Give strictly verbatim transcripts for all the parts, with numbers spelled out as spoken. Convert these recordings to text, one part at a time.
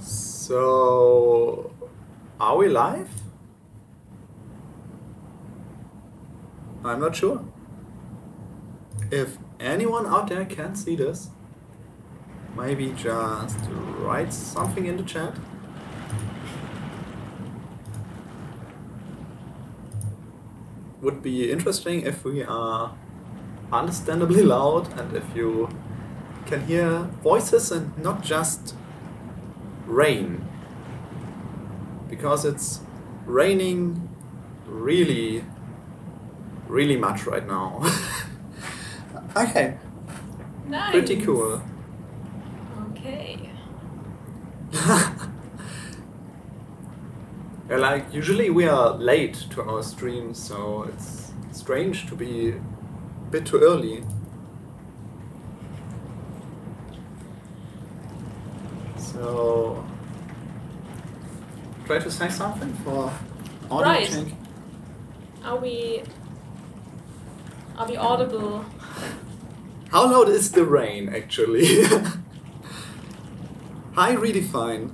So, are we live? I'm not sure. If anyone out there can see this, maybe just write something in the chat. Would be interesting if we are understandably loud and if you can hear voices and not just rain, because it's raining really, really much right now. Okay, nice. Pretty cool. Okay. Yeah, like usually we are late to our streams, so it's strange to be a bit too early. So, try to say something for audio right. check. Are we are we audible? How loud is the rain actually? Hi, Redefine.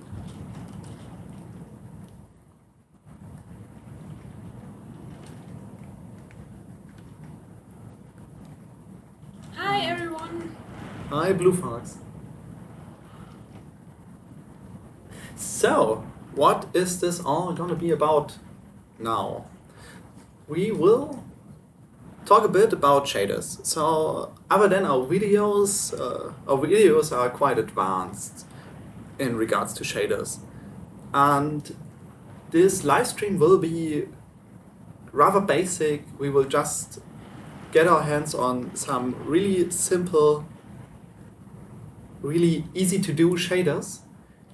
Hi everyone. Hi, Blue Fox. So, what is this all gonna be about now? We will talk a bit about shaders. So, other than our videos, uh, our videos are quite advanced in regards to shaders. And this live stream will be rather basic. We will just get our hands on some really simple, really easy to do shaders,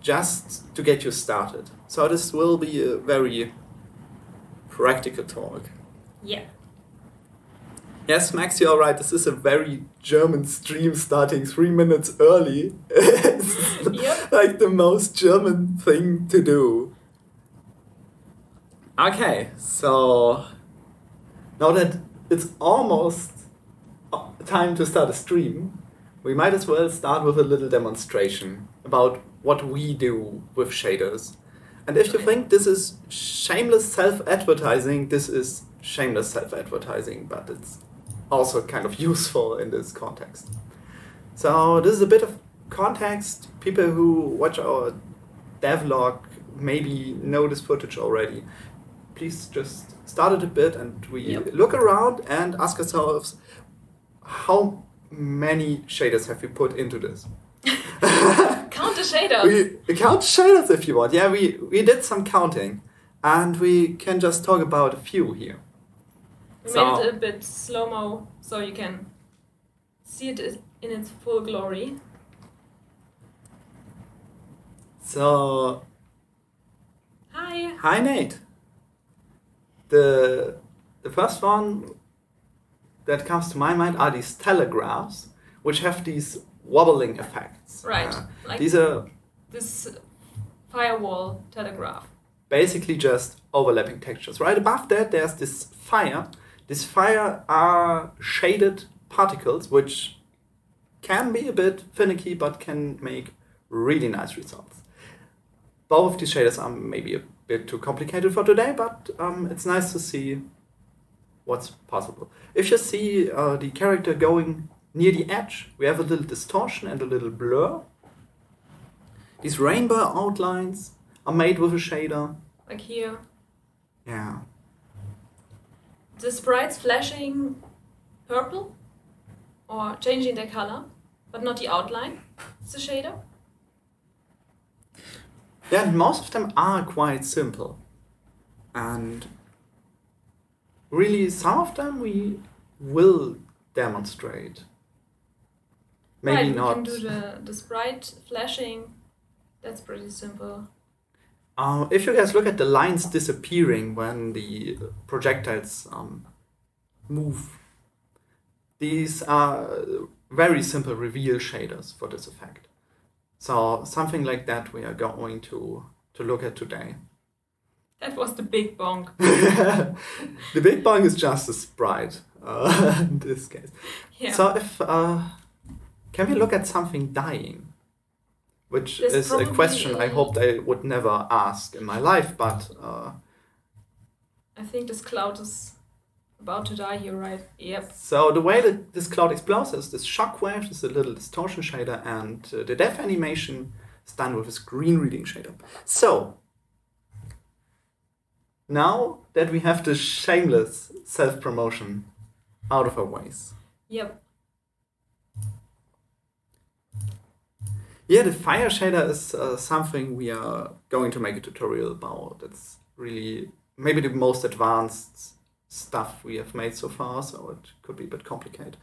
just to get you started. So this will be a very practical talk. Yeah. Yes, Max, you're right. This is a very German stream starting three minutes early. Yep. Like the most German thing to do. Okay, so now that it's almost time to start a stream, we might as well start with a little demonstration about what we do with shaders. And if you think this is shameless self-advertising, this is shameless self-advertising, but it's also kind of useful in this context. So this is a bit of context. People who watch our devlog maybe know this footage already. Please just start it a bit and we yep. look around and ask ourselves, how many shaders have we put into this? Count the shaders. We, we count shaders if you want. Yeah, we, we did some counting. And we can just talk about a few here. We so, made it a bit slow-mo, so you can see it in its full glory. So... Hi! Hi, Nate! The, the first one that comes to my mind are these telegraphs, which have these wobbling effects. Right. Uh, like these are this firewall telegraph. Basically just overlapping textures. Right above that there's this fire. This fire are shaded particles which can be a bit finicky but can make really nice results. Both of these shaders are maybe a bit too complicated for today, but um, it's nice to see what's possible. If you see uh, the character going near the edge, we have a little distortion and a little blur. These rainbow outlines are made with a shader. Like here. Yeah. The sprites flashing purple or changing their color, but not the outline. It's a shader. Yeah, and most of them are quite simple. And really, some of them we will demonstrate. Maybe right, we not. Can do the, the sprite flashing. That's pretty simple. Uh, if you guys look at the lines disappearing when the projectiles um, move, these are very simple reveal shaders for this effect. So something like that we are going to to look at today. That was the big bong. The big bong is just a sprite. Uh, in this case. Yeah. So if uh, Can we look at something dying? Which There's is a question a... I hoped I would never ask in my life, but... Uh, I think this cloud is about to die here, right? Yep. So the way that this cloud explodes is this shockwave, this little distortion shader, and uh, the death animation is done with a screen reading shader. So, now that we have this shameless self-promotion out of our ways. Yep. Yeah, the fire shader is uh, something we are going to make a tutorial about. It's really maybe the most advanced stuff we have made so far, so it could be a bit complicated.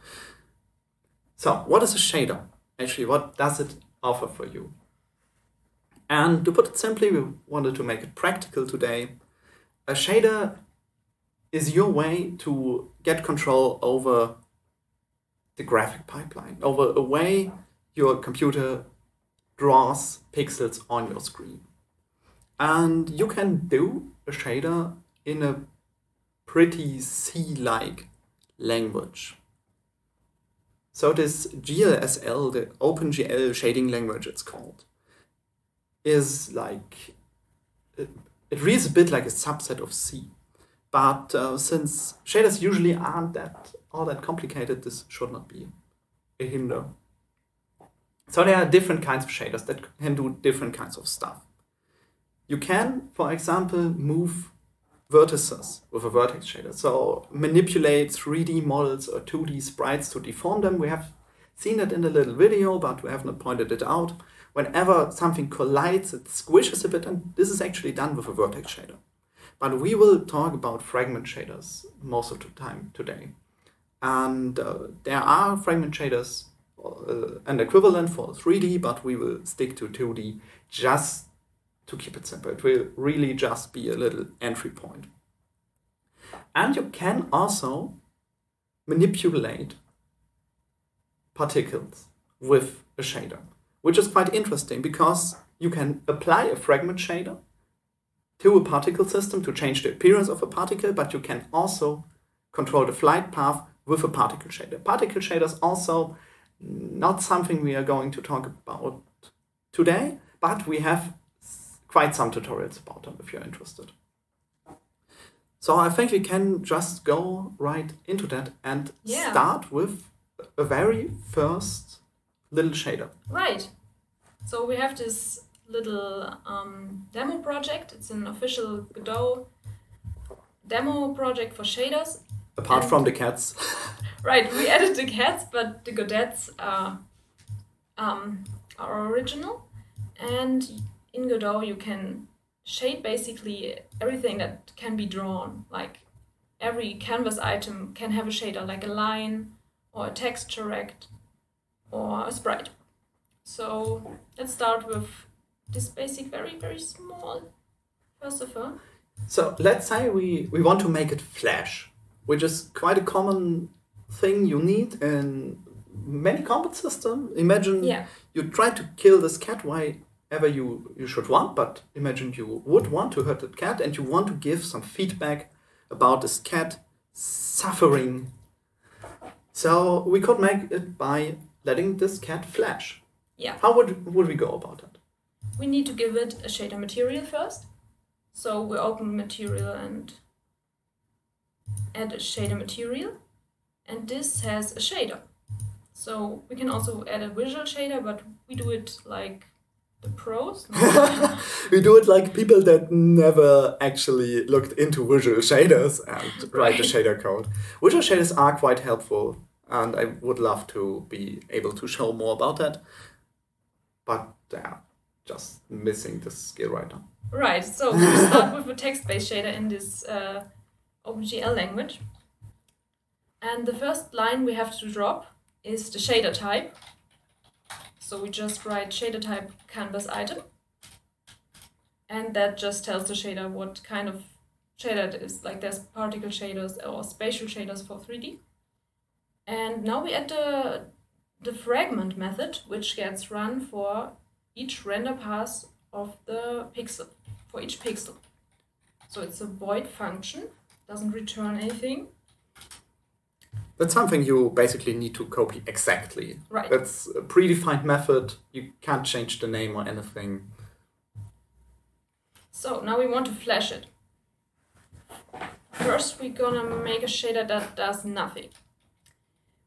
So, what is a shader? Actually, what does it offer for you? And to put it simply, we wanted to make it practical today. A shader is your way to get control over the graphic pipeline, over a way your computer draws pixels on your screen. And you can do a shader in a pretty C-like language. So this G L S L, the OpenGL shading language it's called, is like, it, it reads a bit like a subset of C. But uh, since shaders usually aren't that all that complicated, this should not be a hinder. So there are different kinds of shaders that can do different kinds of stuff. You can, for example, move vertices with a vertex shader. So manipulate three D models or two D sprites to deform them. We have seen that in the little video, but we have not pointed it out. Whenever something collides, it squishes a bit, and this is actually done with a vertex shader. But we will talk about fragment shaders most of the time today. And uh, there are fragment shaders uh, and equivalent for three D, but we will stick to two D just to keep it simple. It will really just be a little entry point. And you can also manipulate particles with a shader, which is quite interesting because you can apply a fragment shader to a particle system to change the appearance of a particle, but you can also control the flight path with a particle shader. Particle shaders also not something we are going to talk about today, but we have quite some tutorials about them if you're interested. So I think we can just go right into that and yeah. start with a very first little shader. Right. So we have this little um, demo project. It's an official Godot demo project for shaders. Apart and from the cats. Right. We added the cats, but the Godettes are, um, are original. And in Godot, you can shade basically everything that can be drawn. Like every canvas item can have a shader, like a line or a texture rect or a sprite. So let's start with this basic, very, very small first of all. So let's say we, we want to make it flash, which is quite a common thing you need in many combat systems. Imagine yeah. you try to kill this cat while You, you should want, but imagine you would want to hurt that cat and you want to give some feedback about this cat suffering. So we could make it by letting this cat flash. Yeah. How would, would we go about that? We need to give it a shader material first. So we open material and add a shader material, and this has a shader. So we can also add a visual shader, but we do it like the pros? No. We do it like people that never actually looked into visual shaders and right. write the shader code. Visual shaders are quite helpful, and I would love to be able to show more about that. But yeah, just missing this skill right now. Right, so we start with a text-based shader in this uh, OpenGL language. And the first line we have to drop is the shader type. So we just write shader type canvas item, and that just tells the shader what kind of shader it is. Like there's particle shaders or spatial shaders for three D. And now we add the, the fragment method, which gets run for each render pass of the pixel, for each pixel. So it's a void function, doesn't return anything. that's something you basically need to copy exactly. Right. That's a predefined method. You can't change the name or anything. So now we want to flash it. First, we're gonna make a shader that does nothing.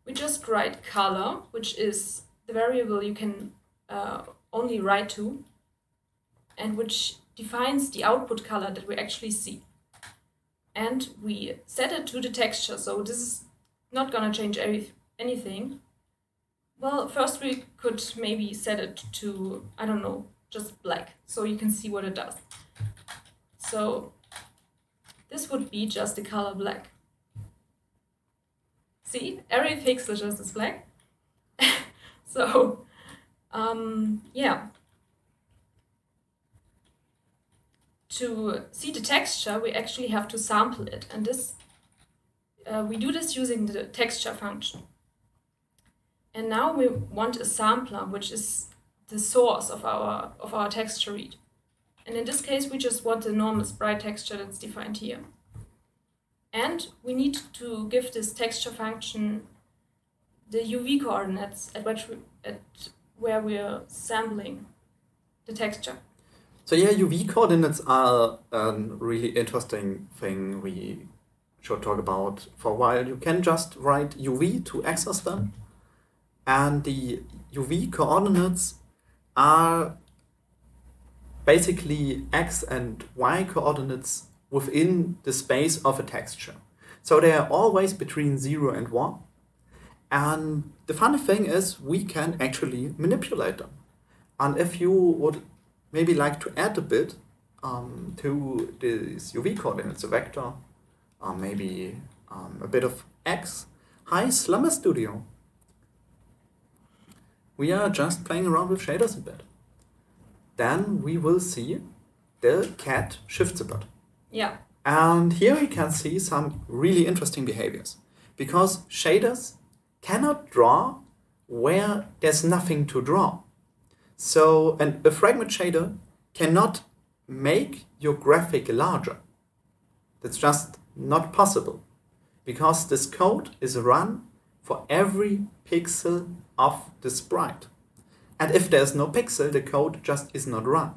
We just write color, which is the variable you can uh, only write to, and which defines the output color that we actually see. And we set it to the texture, so this is not gonna change every, anything. Well, first we could maybe set it to, I don't know, just black, so you can see what it does. So this would be just the color black. See, every pixel just is black. So, um, yeah. To see the texture, we actually have to sample it, and this uh, we do this using the texture function. And now we want a sampler, which is the source of our of our texture read. And in this case, we just want the normal sprite texture that's defined here. And we need to give this texture function the U V coordinates at which we, at where we're sampling the texture. So yeah, U V coordinates are a really interesting thing we should talk about for a while. You can just write U V to access them. And the U V coordinates are basically X and Y coordinates within the space of a texture. So they are always between zero and one. And the funny thing is we can actually manipulate them. And if you would maybe like to add a bit um, to this U V coordinates, a vector, or maybe um, a bit of X, hi Sampler two D. We are just playing around with shaders a bit. Then we will see the cat shifts a bit. Yeah. And here we can see some really interesting behaviors, because shaders cannot draw where there's nothing to draw. So, and a fragment shader cannot make your graphic larger. That's just not possible, because this code is run for every pixel of the sprite. And if there's no pixel, the code just is not run.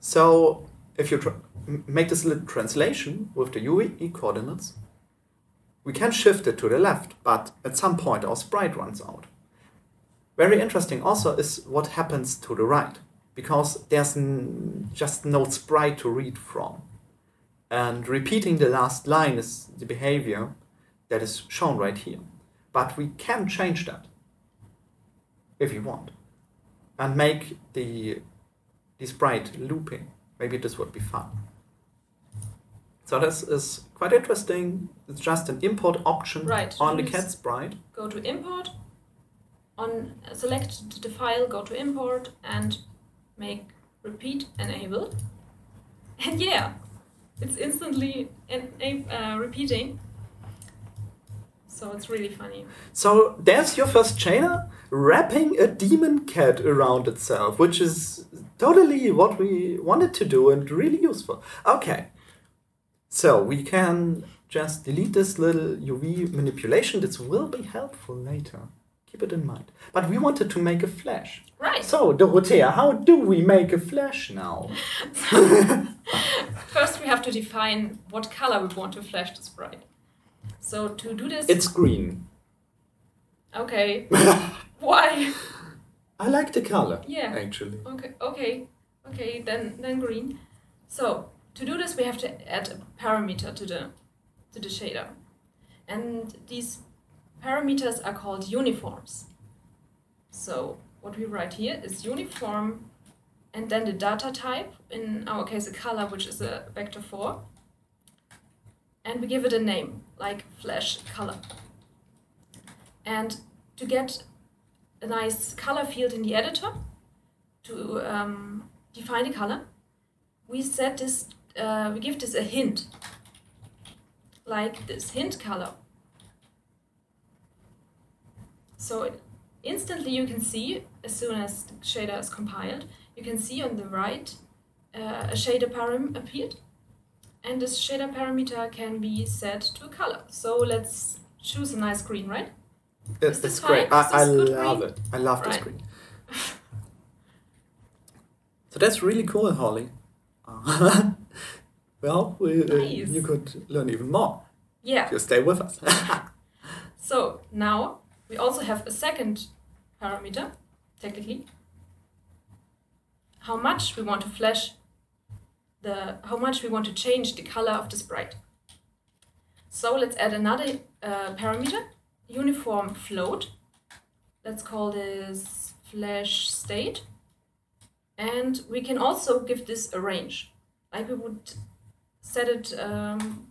So if you tr make this little translation with the U V coordinates, we can shift it to the left, but at some point our sprite runs out. Very interesting also is what happens to the right, because there's n just no sprite to read from. And repeating the last line is the behavior that is shown right here. But we can change that if you want, and make the, the sprite looping. Maybe this would be fun. So this is quite interesting. It's just an import option right. on the cat sprite. Go to import, on select the file, go to import, and make repeat enable. And yeah, it's instantly en uh, repeating. So it's really funny. So there's your first shader wrapping a demon cat around itself, which is totally what we wanted to do and really useful. Okay, so we can just delete this little U V manipulation. This will be helpful later. Keep it in mind. But we wanted to make a flash. Right. So Dorothea, how do we make a flash now? First we have to define what color we want to flash the sprite. So to do this... It's green. Okay. Why? I like the color, yeah. actually. Okay, okay, okay. Then, then green. So to do this, we have to add a parameter to the, to the shader. And these parameters are called uniforms. So what we write here is uniform, and then the data type, in our case a color, which is a vector four. And we give it a name, like flash color. And to get a nice color field in the editor, to um, define a color, we set this, uh, we give this a hint, like this hint color. So it, instantly you can see, as soon as the shader is compiled, you can see on the right uh, a shader param appeared. And this shader parameter can be set to a color. So let's choose a nice green, right? That's, is this that's great. I, I love green? it. I love right. this green. So that's really cool, Holly. Uh, well, we, nice. uh, you could learn even more. Yeah. If you stay with us. So now we also have a second parameter, technically. How much we want to flash the, how much we want to change the color of the sprite. So let's add another uh, parameter, uniform float. Let's call this flash state. And we can also give this a range. Like we would set it um,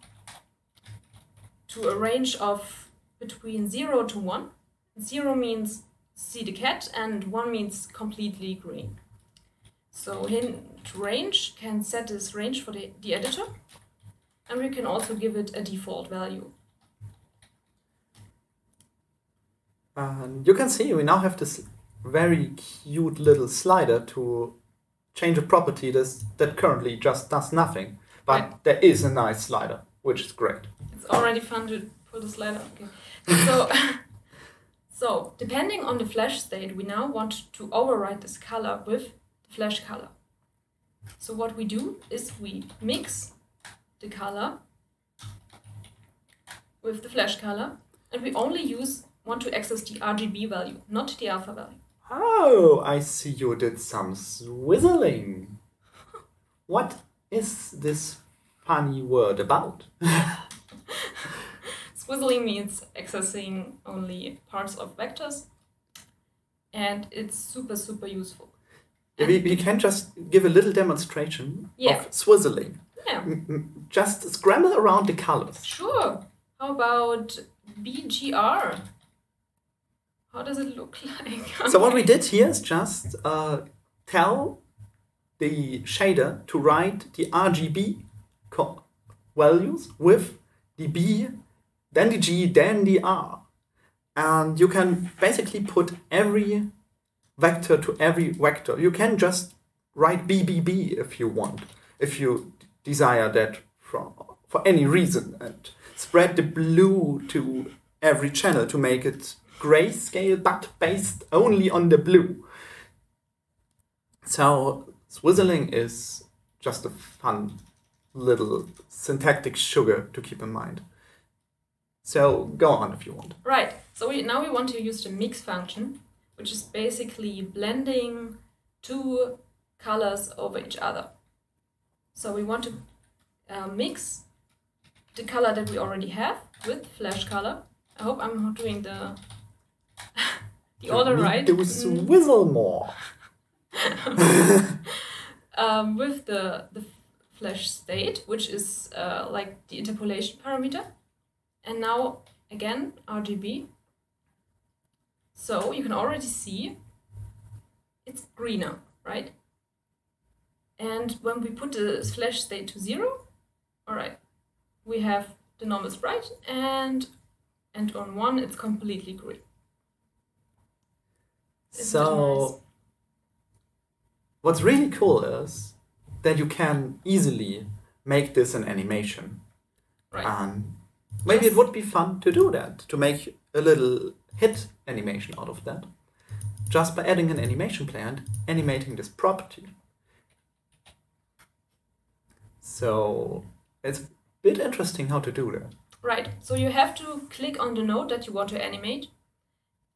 to a range of between zero to one. Zero means see the cat and one means completely green. So hint range can set this range for the, the editor, and we can also give it a default value. And you can see we now have this very cute little slider to change a property that's, that currently just does nothing. But yeah. there is a nice slider, which is great. It's already fun to pull the slider. Okay. So, so depending on the flash state, we now want to override this color with flash color. So what we do is we mix the color with the flash color, and we only use want to access the R G B value, not the alpha value. Oh, I see you did some swizzling. What is this funny word about? Swizzling means accessing only parts of vectors, and it's super, super useful. We, we can just give a little demonstration yeah. of swizzling. Yeah. Just scramble around the colors. Sure. How about B G R? How does it look like? So what we did here is just uh, tell the shader to write the R G B co values with the B, then the G, then the R. And you can basically put every vector to every vector. You can just write B B B if you want, if you desire that from, for any reason, and spread the blue to every channel to make it grayscale, but based only on the blue. So swizzling is just a fun little syntactic sugar to keep in mind. So go on if you want. Right, so we, now we want to use the mix function, which is basically blending two colors over each other. So we want to uh, mix the color that we already have with flash color. I hope I'm doing the the order right. Do swizzle more. um, with the the flash state, which is uh, like the interpolation parameter, and now again R G B. So you can already see it's greener, right? And when we put the flash state to zero, all right, we have the normal sprite, and and on one it's completely green. Isn't so nice? What's really cool is that you can easily make this an animation. Right. Um, maybe yes. it would be fun to do that, to make a little hit animation out of that, just by adding an animation player and animating this property. So it's a bit interesting how to do that. Right, so you have to click on the node that you want to animate.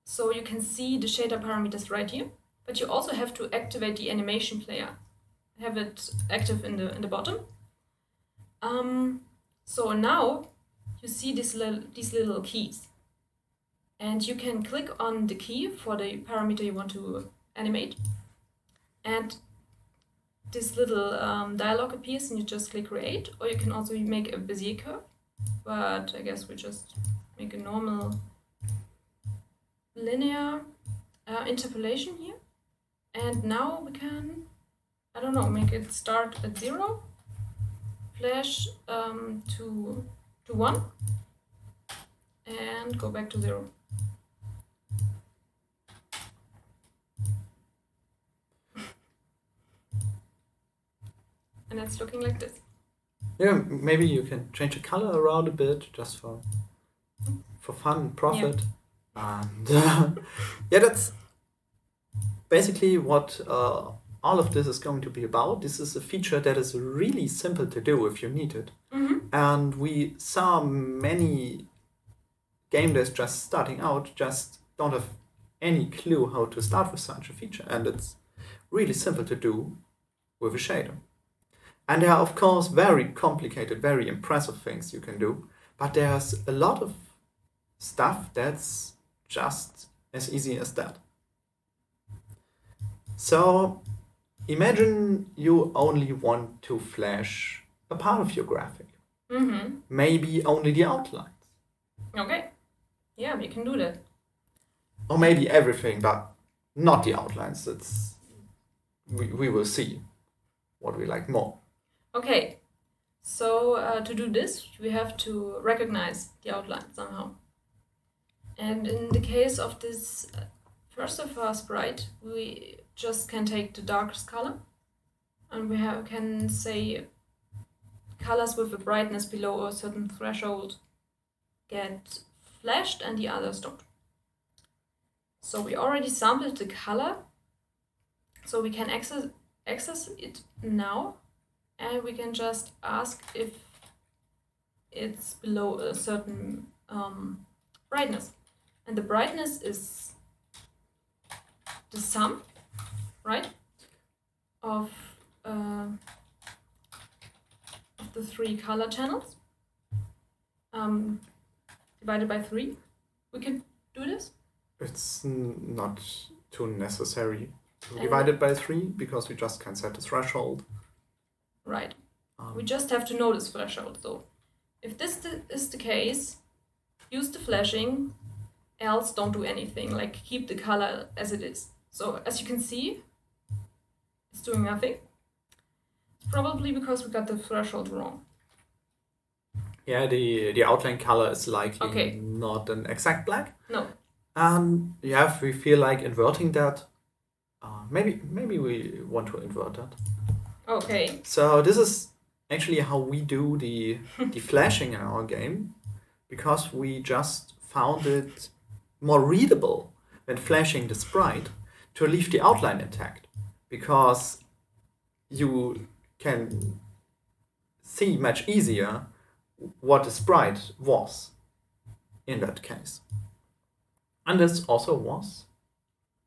So you can see the shader parameters right here, but you also have to activate the animation player. Have it active in the, in the bottom. Um, so now you see this little, these little keys. And you can click on the key for the parameter you want to animate. And this little um, dialog appears and you just click create, or you can also make a Bezier curve. But I guess we just make a normal linear uh, interpolation here. And now we can, I don't know, make it start at zero, flash um, to, to one, and go back to zero. And it's looking like this. Yeah, maybe you can change the color around a bit just for for fun, profit, yeah. and uh, yeah, that's basically what uh, all of this is going to be about. This is a feature that is really simple to do if you need it, mm-hmm. and we saw many game devs just starting out just don't have any clue how to start with such a feature, and it's really simple to do with a shader. And there are, of course, very complicated, very impressive things you can do, but there's a lot of stuff that's just as easy as that. So imagine you only want to flash a part of your graphic. Mm-hmm. Maybe only the outlines. Okay. Yeah, we can do that. Or maybe everything, but not the outlines. That's, we, we will see what we like more. Okay, so uh, to do this, we have to recognize the outline somehow. And in the case of this uh, first of all sprite, we just can take the darkest color, and we have, can say colors with a brightness below a certain threshold get flashed and the others don't. So we already sampled the color, so we can access, access it now. And we can just ask if it's below a certain um, brightness. And the brightness is the sum, right, of, uh, of the three color channels um, divided by three. We can do this? It's not too necessary to divide it by three because we just can set the threshold. Right. Um, we just have to know this threshold, though. If this th is the case, use the flashing, else don't do anything. Like, keep the color as it is. So, as you can see, it's doing nothing. It's probably because we got the threshold wrong. Yeah, the, the outline color is likely okay. not an exact black. No. Um, yeah, if we feel like inverting that, uh, maybe, maybe we want to invert that. Okay. So this is actually how we do the, the flashing in our game, because we just found it more readable when flashing the sprite to leave the outline intact, because you can see much easier what the sprite was in that case. And this also was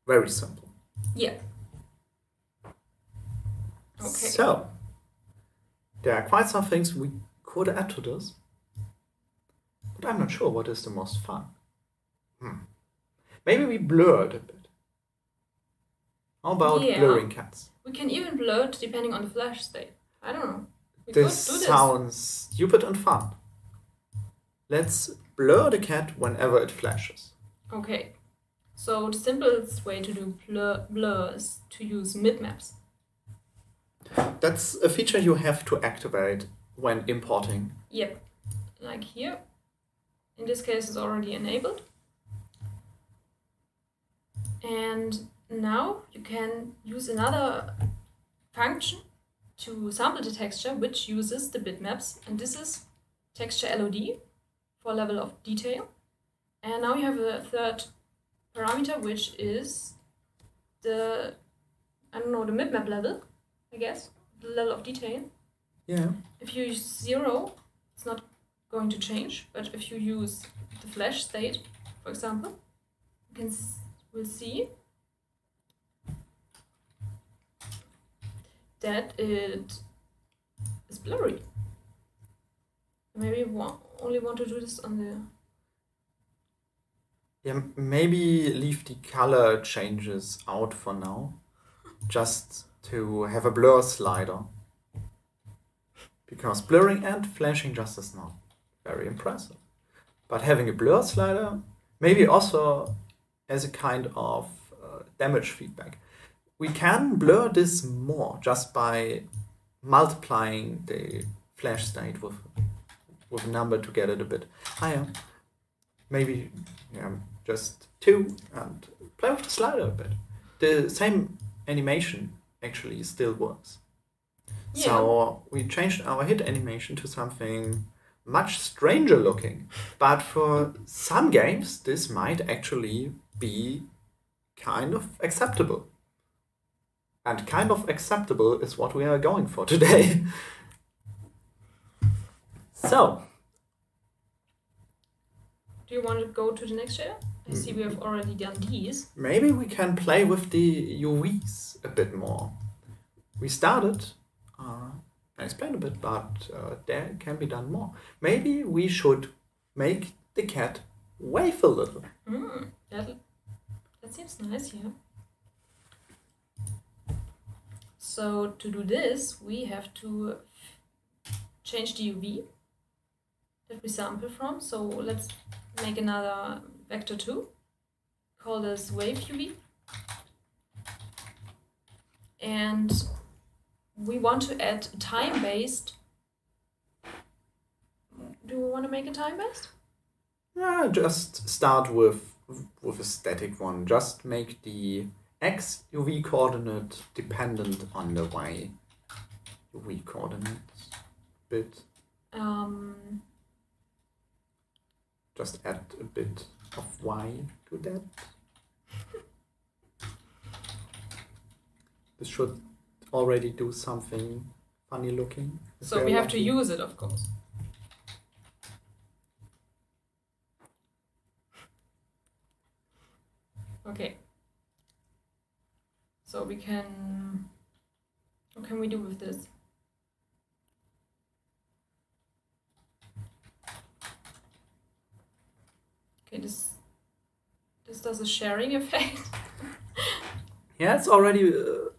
very simple. Yeah. Okay. So, there are quite some things we could add to this, but I'm not sure what is the most fun. Hmm. Maybe we blur it a bit. How about yeah. blurring cats? We can even blur it depending on the flash state. I don't know. We this, could do this sounds stupid and fun. Let's blur the cat whenever it flashes. Okay. So, the simplest way to do blur, blur is to use mipmaps. That's a feature you have to activate when importing. Yep, like here. In this case, it's already enabled. And now you can use another function to sample the texture, which uses the bitmaps. And this is texture L O D for level of detail. And now you have a third parameter, which is the, I don't know, the mipmap level. I guess, the level of detail. Yeah. If you use zero, it's not going to change. But if you use the flash state, for example, you can s we'll see that it is blurry. Maybe we only want to do this on the. Yeah, maybe leave the color changes out for now. Just to have a blur slider, because blurring and flashing just is not very impressive. But having a blur slider, maybe also as a kind of uh, damage feedback. We can blur this more just by multiplying the flash state with, with a number to get it a bit higher. Maybe yeah, just two, and play with the slider a bit. The same animation actually still works. Yeah. So we changed our hit animation to something much stranger looking. But for some games, this might actually be kind of acceptable. And kind of acceptable is what we are going for today. So. Do you want to go to the next area? I see we have already done these. Maybe we can play with the U Vs a bit more. We started, uh, I explained a bit, but uh, there can be done more. Maybe we should make the cat wave a little. Mm, that, that seems nice, yeah. So to do this, we have to change the U V that we sample from. So let's make another vector two, call this wave U V, and we want to add time-based. Do we want to make a time-based? Yeah, just start with with a static one. Just make the x U V coordinate dependent on the y U V coordinate bit. Um. Just add a bit of y to that. This should already do something funny looking. Is so we have lucky? To use it, of course. Okay. So we can... What can we do with this? Okay, this, this does a sharing effect. Yeah, it's already uh,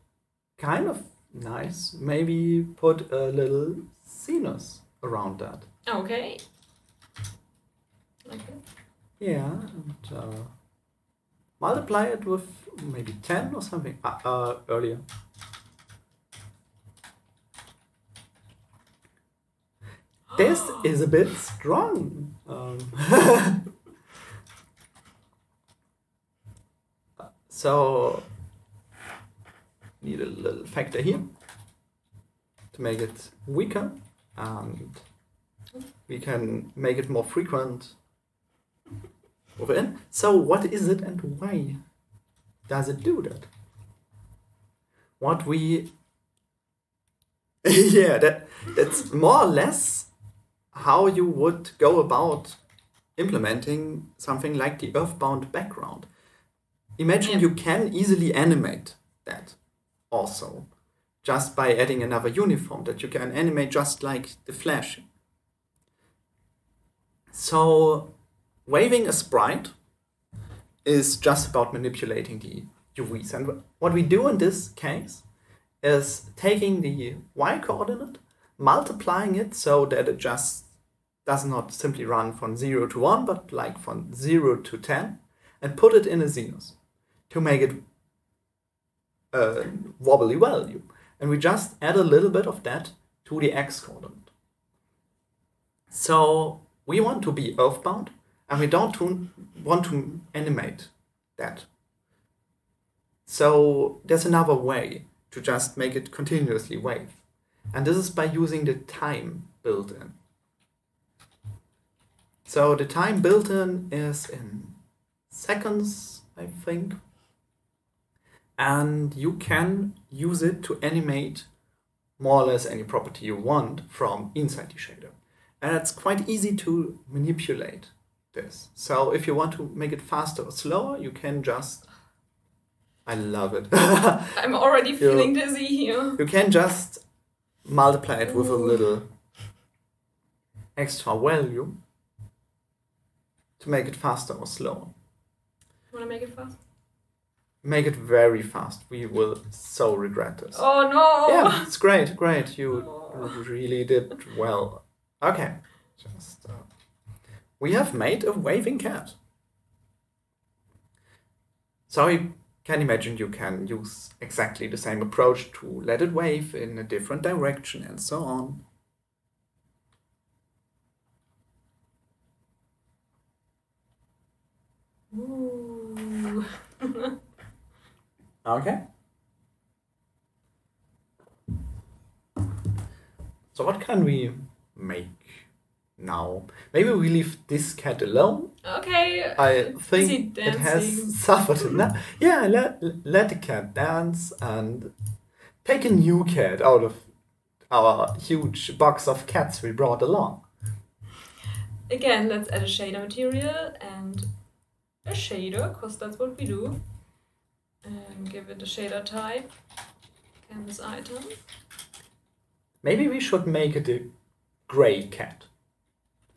kind of nice. Maybe put a little sinus around that. Okay. Like that? Yeah, and uh, multiply it with maybe ten or something uh, uh, earlier. This is a bit strong. Um, So, need a little factor here to make it weaker, and we can make it more frequent over in. So what is it and why does it do that? What we... yeah, that, that's more or less how you would go about implementing something like the earthbound background. Imagine yeah. You can easily animate that also, just by adding another uniform that you can animate just like the Flash. So waving a sprite is just about manipulating the U Vs. And what we do in this case is taking the y-coordinate, multiplying it so that it just does not simply run from zero to one, but like from zero to ten, and put it in a sinus to make it a wobbly value. And we just add a little bit of that to the x coordinate. So we want to be earthbound, and we don't want to animate that. So there's another way to just make it continuously wave. And this is by using the time built-in. So the time built-in is in seconds, I think. And you can use it to animate more or less any property you want from inside the shader. And it's quite easy to manipulate this. So if you want to make it faster or slower, you can just... I love it. I'm already feeling you, dizzy here. You can just multiply it with Ooh. a little extra value to make it faster or slower. You want to make it fast? Make it very fast. We will so regret this. Oh no! Yeah, it's great, great. You oh. really did well. Okay. Just, uh, we have made a waving cat. So you can imagine you can use exactly the same approach to let it wave in a different direction and so on. Ooh. Okay. So what can we make now. Maybe we leave this cat alone. Okay. I think it has suffered enough. Yeah, let, let the cat dance and take a new cat out of our huge box of cats we brought along. Again, let's add a shader material and a shader, because that's what we do. And give it a shader type, canvas item. Maybe we should make it a gray cat.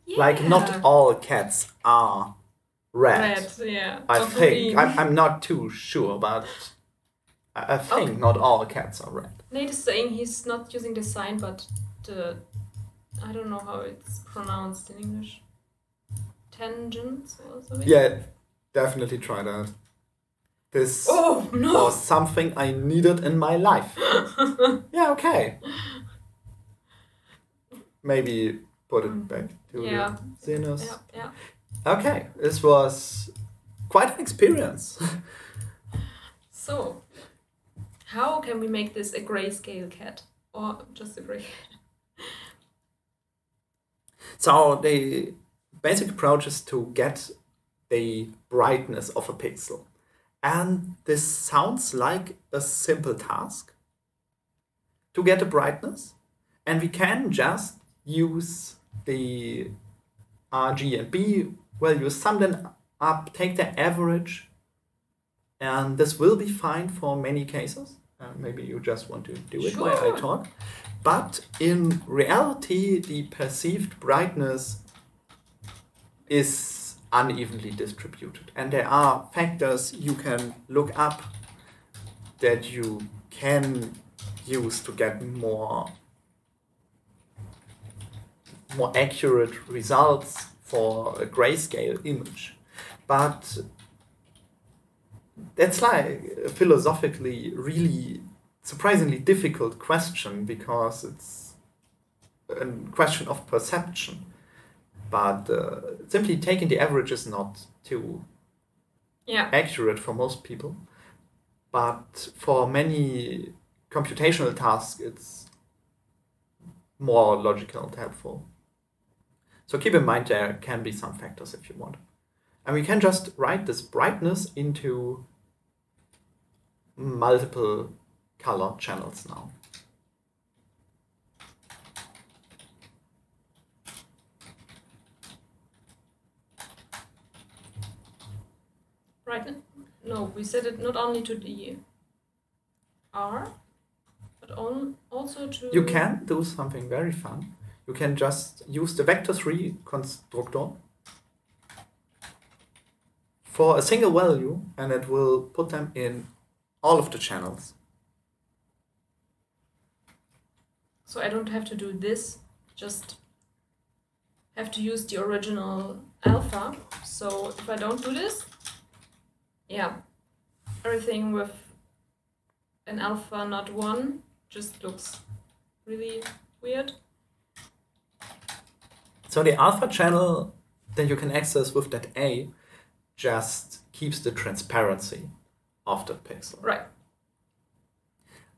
Yeah. Like, not all cats are red. Red, yeah. I or think. I'm, I'm not too sure, but I, I think okay. not all cats are red. Nate is saying he's not using the sign, but the... I don't know how it's pronounced in English. Tangents or something? Yeah, definitely try that. This oh, no. was something I needed in my life. Yeah, okay. Maybe put it back to yeah. the sinners. Yeah, yeah. Okay, this was quite an experience. So, how can we make this a grayscale cat? Or just a gray cat? So the basic approach is to get the brightness of a pixel. And this sounds like a simple task to get a brightness. And we can just use the R G B values, sum them up, take the average. And this will be fine for many cases. Uh, maybe you just want to do it sure. while I talk. But in reality, the perceived brightness is unevenly distributed. And there are factors you can look up that you can use to get more, more accurate results for a grayscale image. But that's like a philosophically really surprisingly difficult question, because it's a question of perception. But uh, simply taking the average is not too yeah. accurate for most people. But for many computational tasks, it's more logical and helpful. So keep in mind there can be some factors if you want. And we can just write this brightness into multiple color channels now. Right? No, we set it not only to the R, but on also to... You can do something very fun. You can just use the vector three constructor for a single value, and it will put them in all of the channels. So I don't have to do this, just have to use the original alpha. So if I don't do this, yeah, everything with an alpha not one just looks really weird. So the alpha channel that you can access with that A just keeps the transparency of the pixel. Right.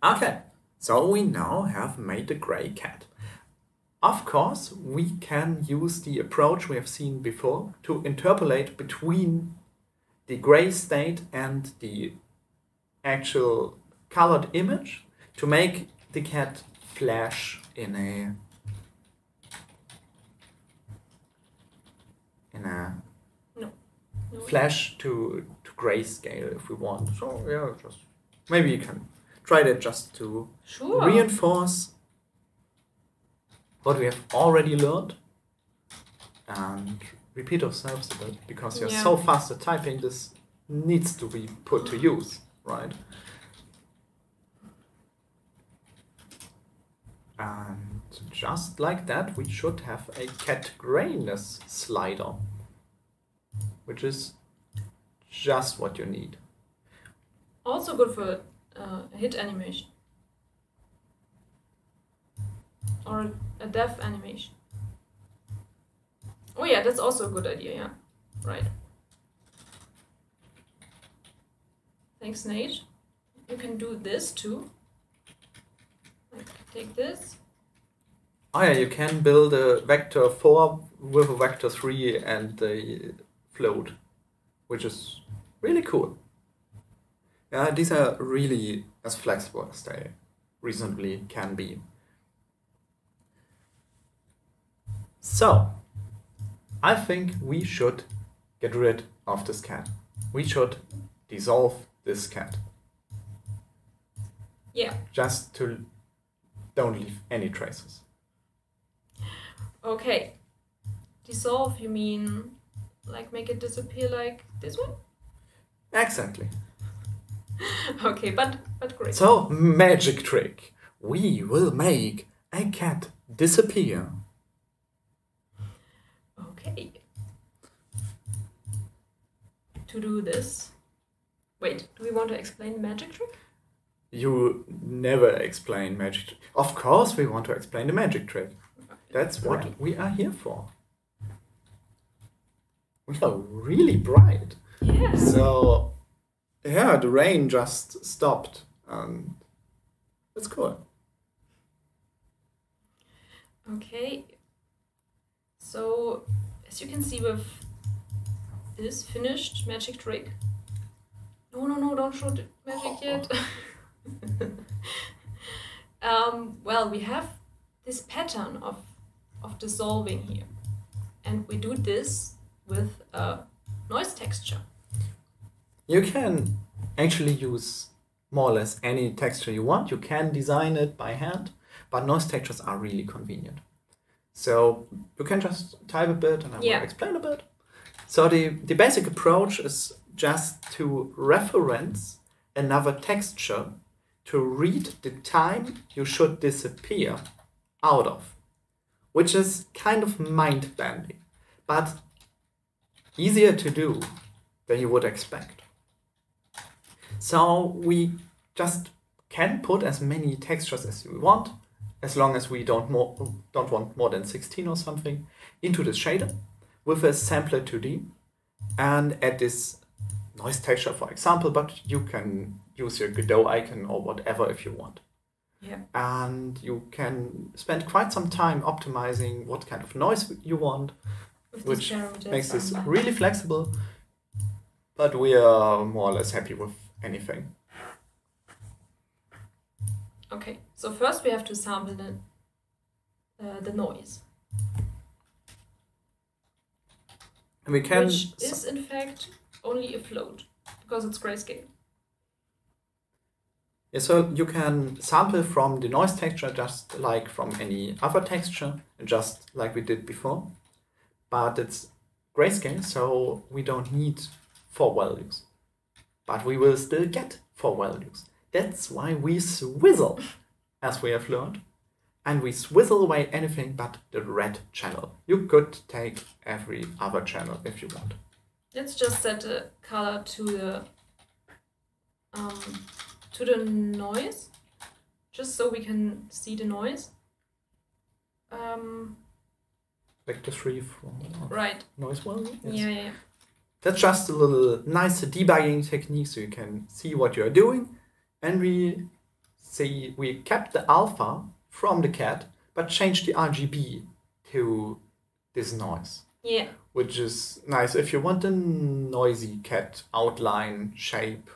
Okay. So we now have made a gray cat. Of course, we can use the approach we have seen before to interpolate between the gray state and the actual colored image to make the cat flash in a in a no. No. flash to, to grayscale if we want. So yeah, just maybe you can try that just to sure. reinforce what we have already learned and repeat ourselves a bit, because you're yeah. so fast at typing, this needs to be put to use, right? And just like that, we should have a cat grayness slider, which is just what you need. Also good for Uh, a hit animation or a death animation. Oh yeah, that's also a good idea, yeah. Right. Thanks, Nate. You can do this too. Like, take this, Oh yeah, you can build a vector four with a vector three and a float, which is really cool. Yeah, these are really as flexible as they reasonably can be. So, I think we should get rid of this cat. We should dissolve this cat. Yeah. Just to don't leave any traces. Okay, dissolve, you mean like make it disappear like this one? Exactly. Okay, but, but great. So, magic trick. We will make a cat disappear. Okay. To do this... Wait, do we want to explain magic trick? You never explain magic trick. Of course we want to explain the magic trick. That's what we are here for. We are really bright. Yeah. So, yeah, the rain just stopped and it's cool. Okay. So, as you can see with this finished magic trick. No, no, no, don't shoot magic yet. um, well, we have this pattern of of dissolving here, and we do this with a noise texture. You can actually use more or less any texture you want. You can design it by hand, but noise textures are really convenient. So you can just type a bit and I yeah. will explain a bit. So the, the basic approach is just to reference another texture to read the time you should disappear out of, which is kind of mind-bending, but easier to do than you would expect. So we just can put as many textures as we want, as long as we don't, more, don't want more than sixteen or something, into the shader with a Sampler two D and add this noise texture, for example, but you can use your Godot icon or whatever if you want. Yeah. And you can spend quite some time optimizing what kind of noise you want, with which makes this really flexible, but we are more or less happy with anything. Okay, so first we have to sample the, uh, the noise. And we can which is in fact only a float, because it's grayscale. Yeah, so you can sample from the noise texture just like from any other texture, just like we did before. But it's grayscale, so we don't need four values. But we will still get four values. That's why we swizzle, as we have learned. And we swizzle away anything but the red channel. You could take every other channel if you want. Let's just set the color to the... Um, to the noise, just so we can see the noise. Um, Vector three from right. noise value? Yes. Yeah, yeah, yeah. That's just a little nicer debugging technique, so you can see what you're doing. And we see we kept the alpha from the cat, but changed the R G B to this noise. Yeah. Which is nice if you want a noisy cat outline shape.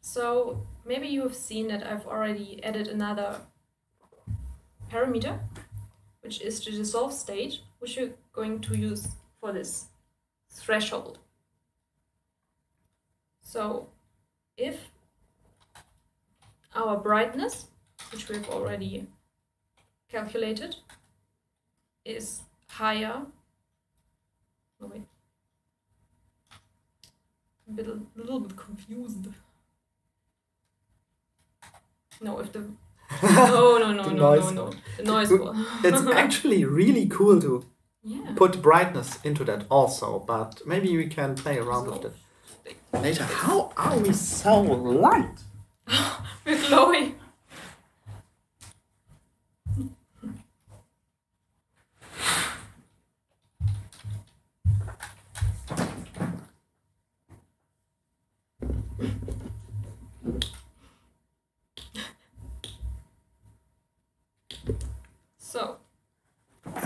So maybe you have seen that I've already added another parameter, which is the dissolve state, which you're going to use for this threshold. So if our brightness, which we've already calculated, is higher, oh wait, I'm a, bit, a little bit confused. No, if the no no no no, no no the noise wall. It's actually really cool to yeah. put brightness into that also, but maybe we can play around so, with it later. How are we so light? We're glowing.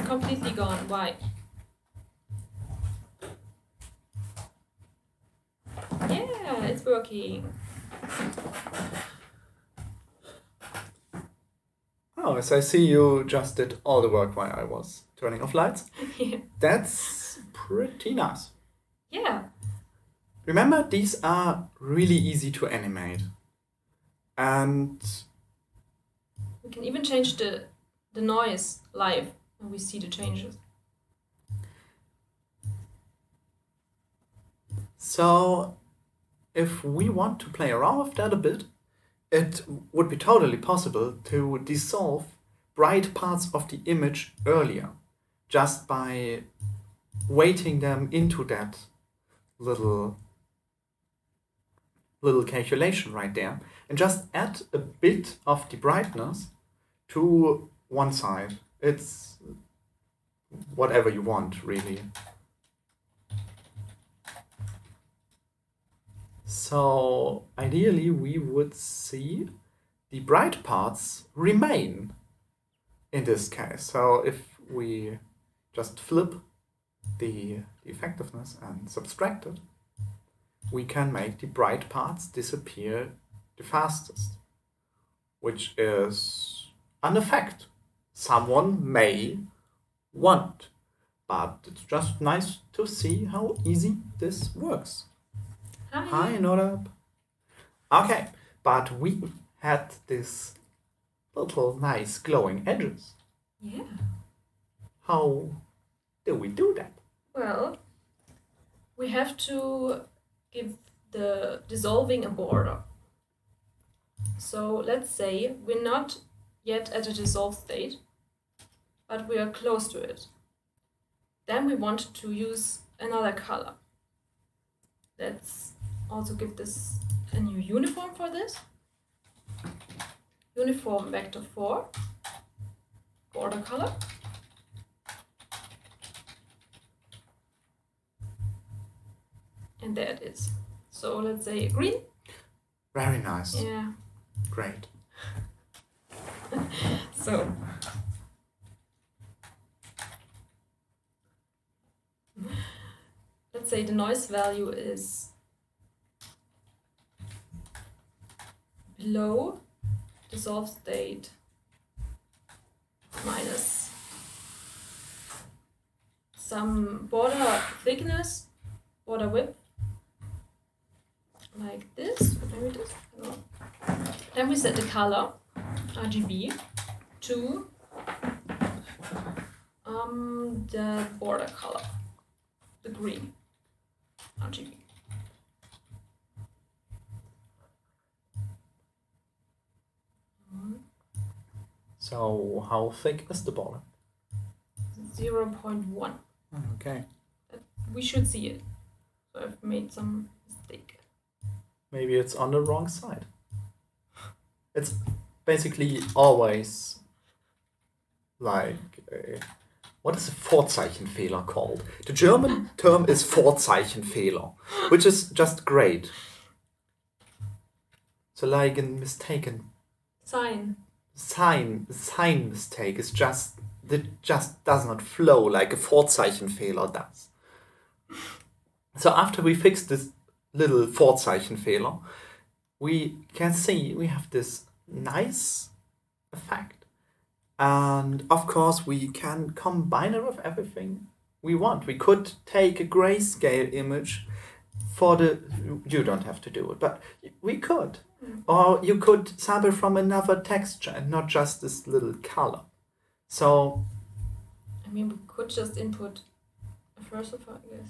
completely gone. Why? Yeah, it's working. Oh, so I see you just did all the work while I was turning off lights. Yeah. That's pretty nice. Yeah. Remember, these are really easy to animate. And we can even change the, the noise live and we see the changes. So if we want to play around with that a bit, it would be totally possible to dissolve bright parts of the image earlier, just by weighting them into that little little calculation right there, and just add a bit of the brightness to one side. It's whatever you want, really. So ideally we would see the bright parts remain in this case. So if we just flip the effectiveness and subtract it, we can make the bright parts disappear the fastest, which is an effect someone may want, but it's just nice to see how easy this works. Hi, Hi Norab. Okay, but we had this little nice glowing edges. Yeah. How do we do that? Well, we have to give the dissolving a border. So let's say we're not yet at a dissolve state, but we are close to it. Then we want to use another color. Let's also give this a new uniform for this. Uniform vector four, border color. And there it is. So let's say green. Very nice. Yeah. Great. So. Let's say the noise value is below dissolve state minus some border thickness, border width, like this. Maybe this. No. Then we set the color R G B to um, the border color, the green R G B. So how thick is the border? zero point one. Okay. We should see it. So I've made some mistake. Maybe it's on the wrong side. It's basically always like a, what is a Vorzeichenfehler called? The German term is Vorzeichenfehler, which is just great. So like a mistaken sign. Sign sign mistake is just that just does not flow like a Vorzeichenfehler does. So after we fix this little Vorzeichenfehler, we can see we have this nice effect, and of course we can combine it with everything we want. We could take a grayscale image for the, you don't have to do it, but we could. Or you could sample from another texture and not just this little color. So I mean, we could just input a furcifer, I guess.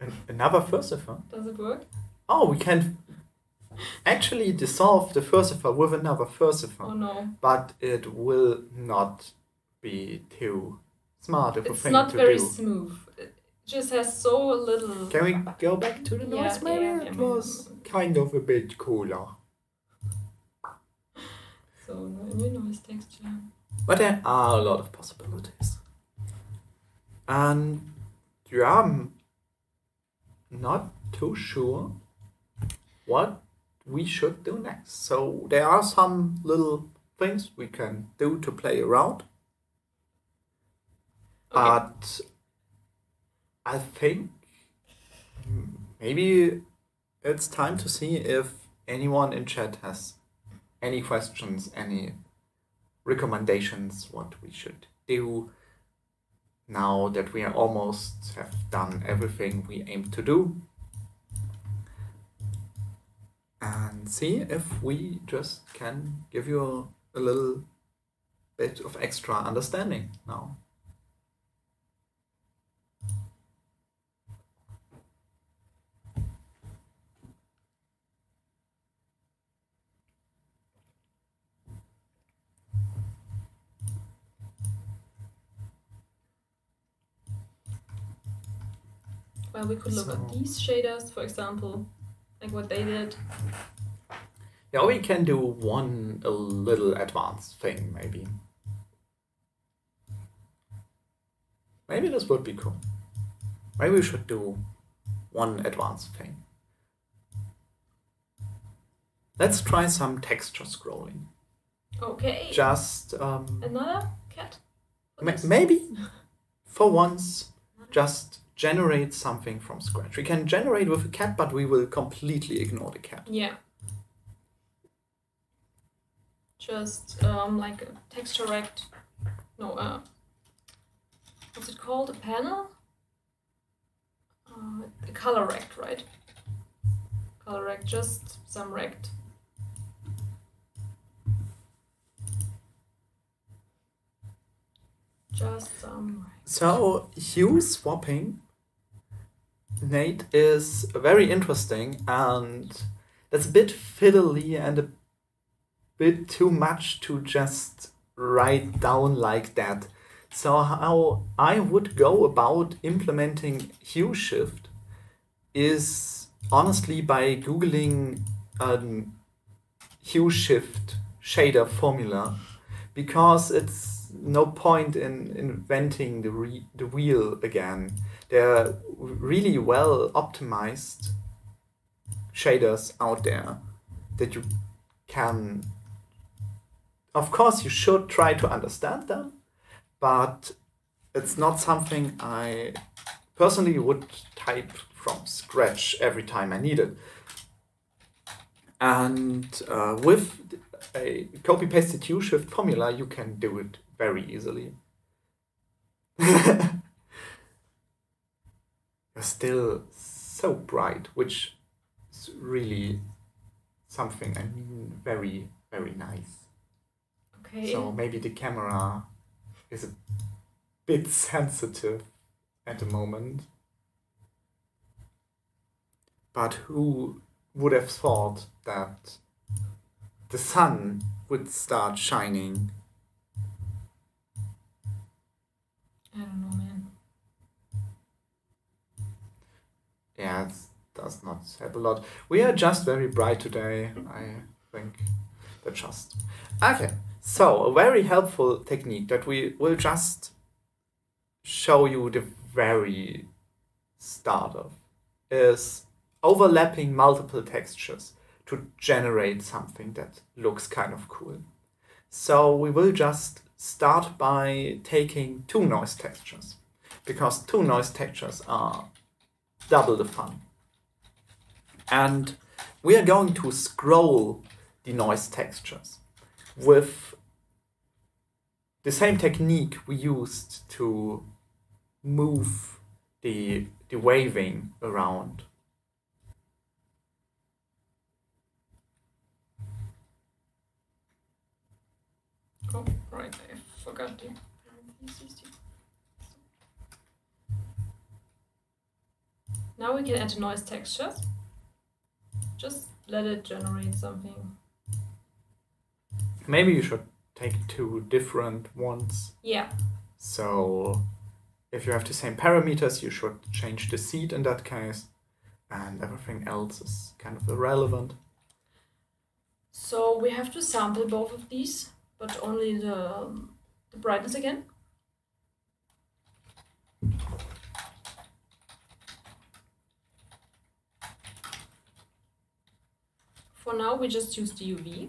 An another furcifer? Does it work? Oh, we can actually dissolve the furcifer with another furcifer. Oh no. But it will not be too smart of a thing to do. It's not very smooth. It just has so little... Can we go back to the noise? Yeah, maybe yeah, yeah, it was maybe. Kind of a bit cooler. So no noise texture. But there are a lot of possibilities. And you are not too sure what we should do next. So there are some little things we can do to play around. But I think maybe it's time to see if anyone in chat has any questions, any recommendations, what we should do now that we are almost have done everything we aim to do. And see if we just can give you a little bit of extra understanding now. Well, we could look so, at these shaders, for example, like what they did. Yeah, we can do one a little advanced thing, maybe. Maybe this would be cool. Maybe we should do one advanced thing. Let's try some texture scrolling. Okay. Just... Um, another cat? Ma maybe, for once, just... generate something from scratch. We can generate with a cat, but we will completely ignore the cat. Yeah. Just um, like a texture rect. No, uh, what's it called? A panel? Uh, a color rect, right? Color rect, just some rect. Just some rect. So, hue swapping, Nate, is very interesting, and that's a bit fiddly and a bit too much to just write down like that. So how I would go about implementing hue shift is honestly by googling um, hue shift shader formula, because it's no point in inventing the, re the wheel again. There are really well optimized shaders out there that you can... Of course you should try to understand them, but it's not something I personally would type from scratch every time I need it. And uh, with a copy-pasted U-shift formula, you can do it very easily. You're still so bright, which is really something, I mean, very, very nice. Okay. So maybe the camera is a bit sensitive at the moment. But who would have thought that the sun would start shining? I don't know, man. Yeah, it does not help a lot. We are just very bright today, I think. That's just... Okay, so a very helpful technique that we will just show you the very start of is overlapping multiple textures to generate something that looks kind of cool. So we will just start by taking two noise textures, because two noise textures are double the fun. And we are going to scroll the noise textures with the same technique we used to move the, the waving around. Oh, right, I forgot to parentheses. Now we can add a noise texture. Just let it generate something. Maybe you should take two different ones. Yeah. So if you have the same parameters, you should change the seed in that case, and everything else is kind of irrelevant. So we have to sample both of these, but only the, the brightness again. For now, we just use the U V.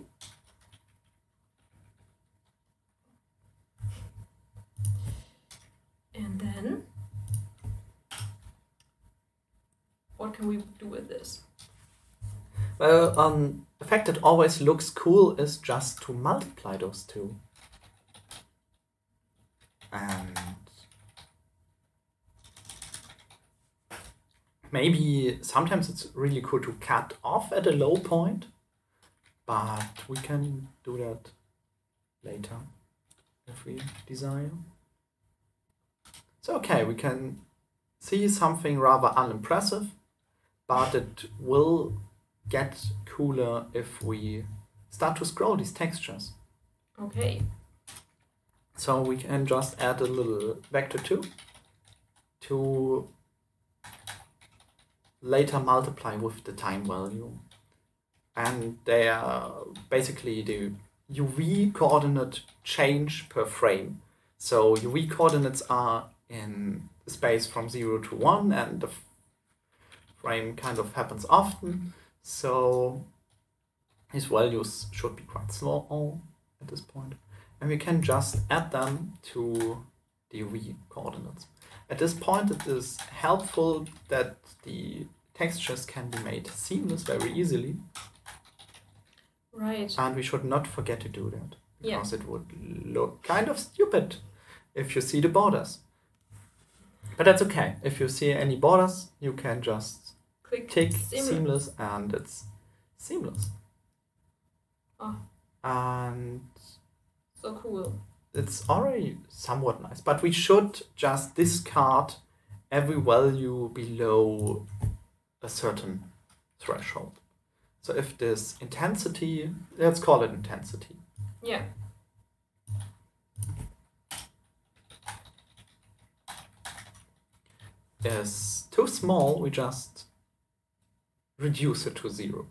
And can we do with this? Well, um, the fact it always looks cool is just to multiply those two. And maybe sometimes it's really cool to cut off at a low point, but we can do that later if we desire. So okay, we can see something rather unimpressive, but it will get cooler if we start to scroll these textures. Okay. So we can just add a little vector two to later multiply with the time value. And they are basically the U V coordinate change per frame. So U V coordinates are in space from zero to one, and the frame kind of happens often. So these values should be quite small at this point. And we can just add them to the U V coordinates. At this point, it is helpful that the textures can be made seamless very easily. Right. And we should not forget to do that, because yeah. It would look kind of stupid if you see the borders. But that's okay. If you see any borders, you can just click tick seamless. seamless and it's seamless. Oh. And so cool. It's already somewhat nice, but we should just discard every value below a certain threshold. So if this intensity, let's call it intensity. Yeah. Is too small, we just reduce it to zero.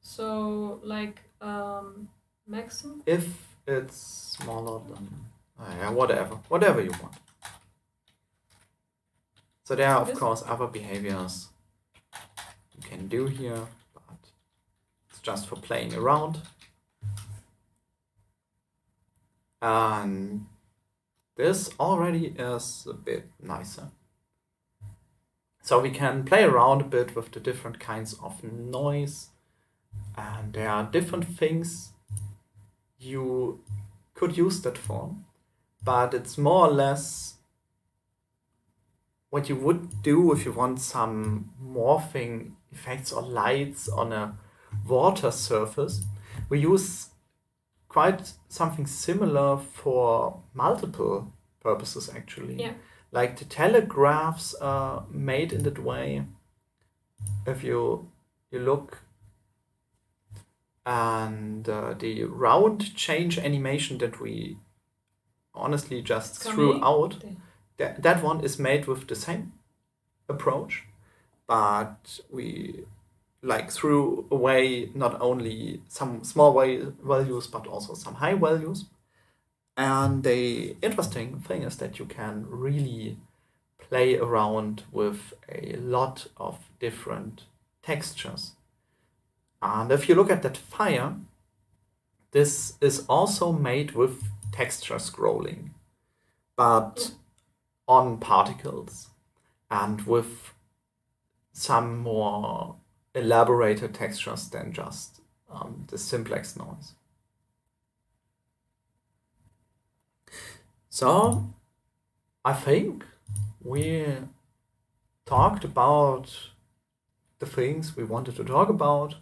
So like um, maximum? If it's smaller than uh, whatever, whatever you want. So there are of course other behaviors you can do here, but it's just for playing around. And this already is a bit nicer. So we can play around a bit with the different kinds of noise, and there are different things you could use that for, but it's more or less what you would do if you want some morphing effects or lights on a water surface. We use quite something similar for multiple purposes, actually. Yeah. Like the telegraphs are made in that way. If you you look, and uh, the round change animation that we honestly just Coming. threw out, that that one is made with the same approach, but we like threw away not only some small values but also some high values. And the interesting thing is that you can really play around with a lot of different textures. And if you look at that fire, this is also made with texture scrolling, but on particles and with some more elaborated textures than just um, the simplex noise. So, I think we talked about the things we wanted to talk about.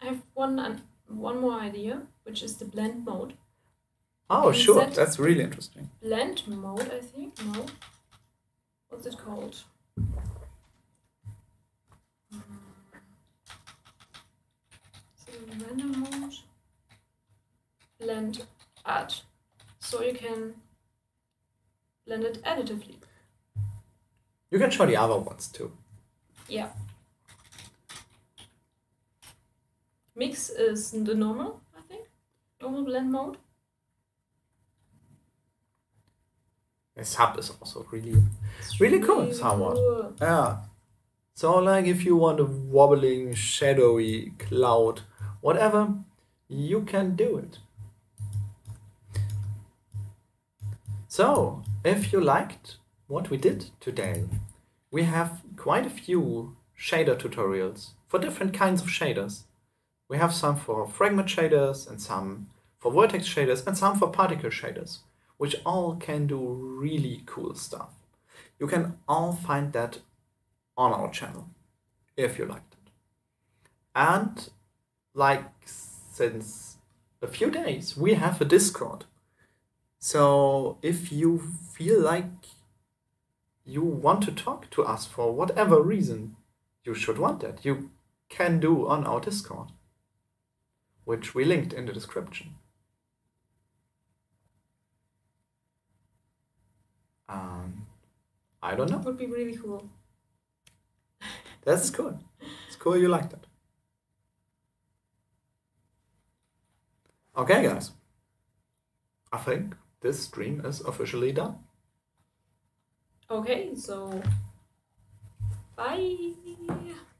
I have one one more idea, which is the blend mode. Oh, and sure, that that's really interesting. Blend mode, I think. No, what's it called? So random mode, blend add. So you can blend it additively. You can show the other ones too. Yeah. Mix is the normal, I think. Normal blend mode. And sub is also really, really, really cool somewhat. Cool. Yeah. So like if you want a wobbling, shadowy cloud, whatever, you can do it. So, if you liked what we did today, we have quite a few shader tutorials for different kinds of shaders. We have some for fragment shaders and some for vertex shaders and some for particle shaders, which all can do really cool stuff. You can all find that on our channel, if you liked it. And like since a few days, we have a Discord. So if you feel like you want to talk to us for whatever reason, you should want that. You can do on our Discord, which we linked in the description. Um, I don't know. That would be really cool. That's cool. It's cool you liked it. Okay, guys. I think this stream is officially done. Okay, so bye.